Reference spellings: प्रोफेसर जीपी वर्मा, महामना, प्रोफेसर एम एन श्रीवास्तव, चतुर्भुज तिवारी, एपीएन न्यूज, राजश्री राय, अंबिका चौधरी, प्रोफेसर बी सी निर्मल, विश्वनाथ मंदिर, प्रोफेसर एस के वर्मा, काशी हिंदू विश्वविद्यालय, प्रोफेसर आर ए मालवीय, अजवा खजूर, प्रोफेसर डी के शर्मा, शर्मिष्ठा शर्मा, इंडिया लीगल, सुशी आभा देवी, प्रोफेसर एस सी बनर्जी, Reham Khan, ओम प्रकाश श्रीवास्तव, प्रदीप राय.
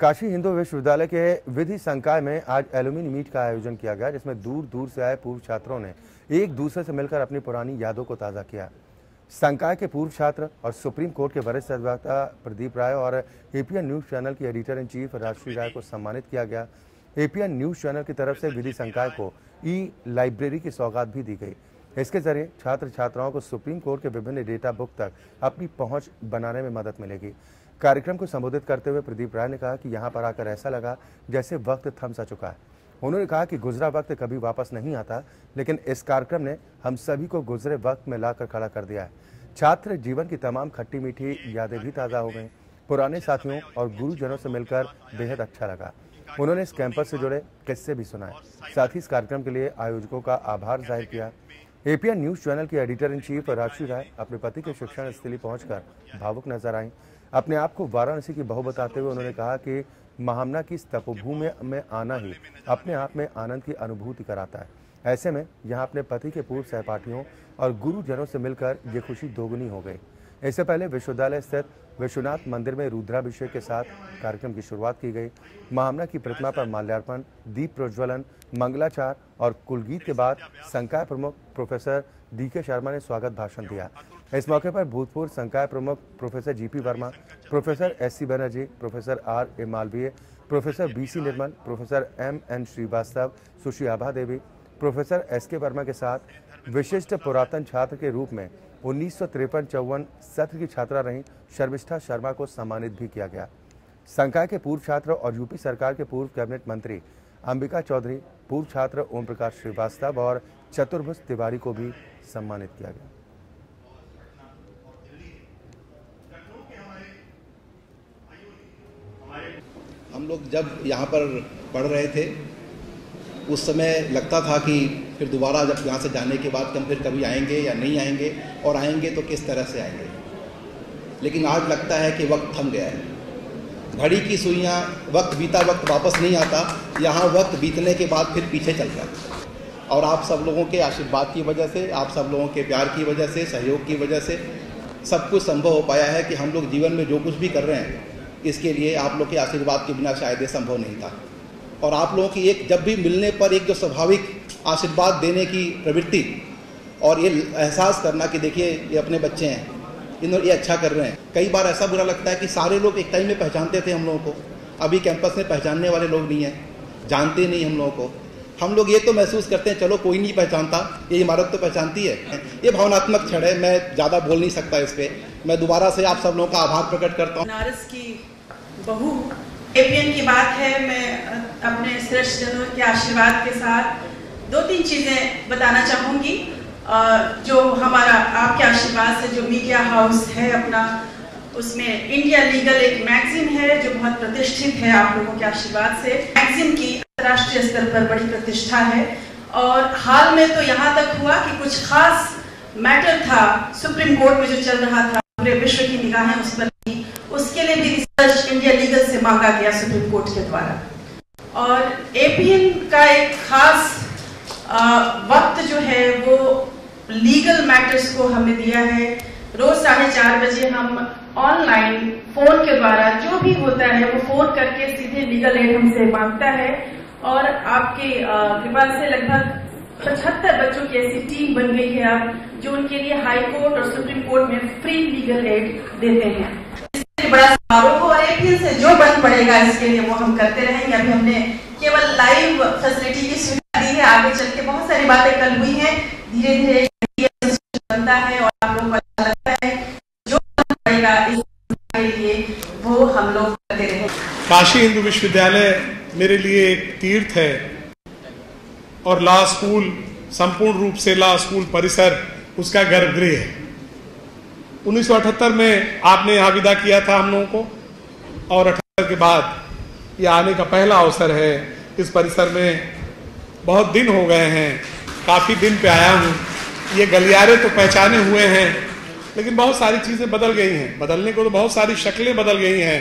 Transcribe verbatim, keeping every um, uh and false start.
काशी हिंदू विश्वविद्यालय के विधि संकाय में आज एलुमनी मीट का आयोजन किया गया, जिसमें दूर दूर से आए पूर्व छात्रों ने एक दूसरे से मिलकर अपनी पुरानी यादों को ताज़ा किया। संकाय के पूर्व छात्र और सुप्रीम कोर्ट के वरिष्ठ अधिवक्ता प्रदीप राय और एपीएन न्यूज चैनल के editor in chief राजश्री राय को सम्मानित किया गया। एपीएन न्यूज चैनल की तरफ से विधि संकाय को ई लाइब्रेरी की सौगात भी दी गई। इसके जरिए छात्र छात्राओं को सुप्रीम कोर्ट के विभिन्न डेटा बुक तक अपनी पहुंच बनाने में मदद मिलेगी। कार्यक्रम को संबोधित करते हुए प्रदीप राय ने कहा कि यहाँ पर आकर ऐसा लगा जैसे वक्त थम सा चुका है। उन्होंने कहा कि गुजरा वक्त कभी वापस नहीं आता, लेकिन इस कार्यक्रम ने हम सभी को गुजरे वक्त में लाकर खड़ा कर दिया है। छात्र जीवन की तमाम खट्टी मीठी यादें भी ताज़ा हो गई। पुराने साथियों और गुरुजनों से मिलकर बेहद अच्छा लगा। उन्होंने इस कैंपस से जुड़े किस्से भी सुनाए। साथ ही इस कार्यक्रम के लिए आयोजकों का आभार जाहिर किया। एपीएन न्यूज चैनल की editor in chief राजश्री राय अपने पति के शिक्षण स्थली पहुंचकर भावुक नजर आईं। अपने आप को वाराणसी की बहू बताते हुए उन्होंने कहा कि महामना की इस तपोभूमि में आना ही अपने आप में आनंद की अनुभूति कराता है। ऐसे में यहां अपने पति के पूर्व सहपाठियों और गुरुजनों से मिलकर ये खुशी दोगुनी हो गई। इससे पहले विश्वविद्यालय स्थित विश्वनाथ मंदिर में रुद्राभिषेक के साथ कार्यक्रम की शुरुआत की गई। महामना की प्रतिमा पर माल्यार्पण, दीप प्रज्वलन, मंगलाचार और कुलगीत के बाद संकाय प्रमुख प्रोफेसर डी के शर्मा ने स्वागत भाषण दिया। इस मौके पर भूतपूर्व संकाय प्रमुख प्रोफेसर जीपी वर्मा, प्रोफेसर एस सी बनर्जी, प्रोफेसर आर ए मालवीय, प्रोफेसर बी सी निर्मल, प्रोफेसर एम एन श्रीवास्तव, सुशी आभा देवी, प्रोफेसर एस के वर्मा के साथ विशिष्ट पुरातन छात्र के रूप में उन्नीस सौ तिरपन चौवन सत्र की छात्रा रहीं शर्मिष्ठा शर्मा को सम्मानित भी किया गया। संकाय के पूर्व छात्र और यूपी सरकार के पूर्व कैबिनेट मंत्री अंबिका चौधरी, पूर्व छात्र ओम प्रकाश श्रीवास्तव और चतुर्भुज तिवारी को भी सम्मानित किया गया। हम लोग जब यहाँ पर पढ़ रहे थे उस समय लगता था कि फिर दोबारा जब यहाँ से जाने के बाद हम फिर कभी आएंगे या नहीं आएंगे, और आएंगे तो किस तरह से आएंगे। लेकिन आज लगता है कि वक्त थम गया है। घड़ी की सुइयाँ, वक्त बीता वक्त वापस नहीं आता। यहाँ वक्त बीतने के बाद फिर पीछे चलता है। और आप सब लोगों के आशीर्वाद की वजह से, आप सब लोगों के प्यार की वजह से, सहयोग की वजह से सब कुछ संभव हो पाया है कि हम लोग जीवन में जो कुछ भी कर रहे हैं, इसके लिए आप लोग के आशीर्वाद के बिना शायद ये संभव नहीं था। और आप लोगों की एक जब भी मिलने पर एक जो स्वाभाविक आशीर्वाद देने की प्रवृत्ति और ये एहसास करना कि देखिए ये अपने बच्चे हैं, इन ये अच्छा कर रहे हैं। कई बार ऐसा बुरा लगता है कि सारे लोग एक टाइम में पहचानते थे हम लोगों को, अभी कैंपस में पहचानने वाले लोग नहीं हैं, जानते नहीं हम लोगों को। हम लोग ये तो महसूस करते हैं चलो कोई नहीं पहचानता, ये इमारत तो पहचानती है। ये भावनात्मक क्षण है, मैं ज़्यादा बोल नहीं सकता इस पर। मैं दोबारा से आप सब लोगों का आभार प्रकट करता हूँ। बनारस की बहू एपीएन की बात है। मैं अपने श्रेष्ठ जनों के आशीर्वाद के साथ दो तीन चीज़ें बताना चाहूँगी। जो हमारा आपके आशीर्वाद से जो मीडिया हाउस है अपना, उसमें इंडिया लीगल एक मैगजीन है जो बहुत प्रतिष्ठित है। आप लोगों के आशीर्वाद से मैगजीन की अंतर्राष्ट्रीय स्तर पर बड़ी प्रतिष्ठा है। और हाल में तो यहाँ तक हुआ कि कुछ खास मैटर था सुप्रीम कोर्ट में जो चल रहा था, पूरे विश्व की निगाहें उस पर थी, उसके लिए भी रिसर्च इंडिया लीगल से मांगा गया सुप्रीम कोर्ट के द्वारा। और एपीएन का एक खास आ, वक्त जो है वो लीगल मैटर्स को हमें दिया है। रोज साढ़े चार बजे हम ऑनलाइन फोन के द्वारा जो भी होता है वो फोन करके सीधे लीगल एड हमसे मांगता है। और आपके कृपा से लगभग पचहत्तर बच्चों की ऐसी टीम बन गई है आप, जो उनके लिए हाई कोर्ट और सुप्रीम कोर्ट में फ्री लीगल एड देते हैं। इससे बड़ा समारोह और एक दिन से जो बंद पड़ेगा इसके लिए वो हम करते रहेंगे। अभी हमने केवल लाइव फैसिलिटी की सुविधा दी है, आगे चल के बहुत सारी बातें कल हुई है। धीरे धीरे बनता है और आप लोगों को अच्छा लगता है। जो पड़ेगा इसके लिए वो हम लोग करते रहे। काशी हिंदू विश्वविद्यालय मेरे लिए एक तीर्थ है और लॉ स्कूल, संपूर्ण रूप से लॉ स्कूल परिसर उसका गर्भगृह है। उन्नीस सौ अठहत्तर में आपने यहाँ विदा किया था हम लोगों को, और अठहत्तर के बाद ये आने का पहला अवसर है। इस परिसर में बहुत दिन हो गए हैं, काफ़ी दिन पे आया हूँ। ये गलियारे तो पहचाने हुए हैं, लेकिन बहुत सारी चीज़ें बदल गई हैं। बदलने को तो बहुत सारी शक्लें बदल गई हैं।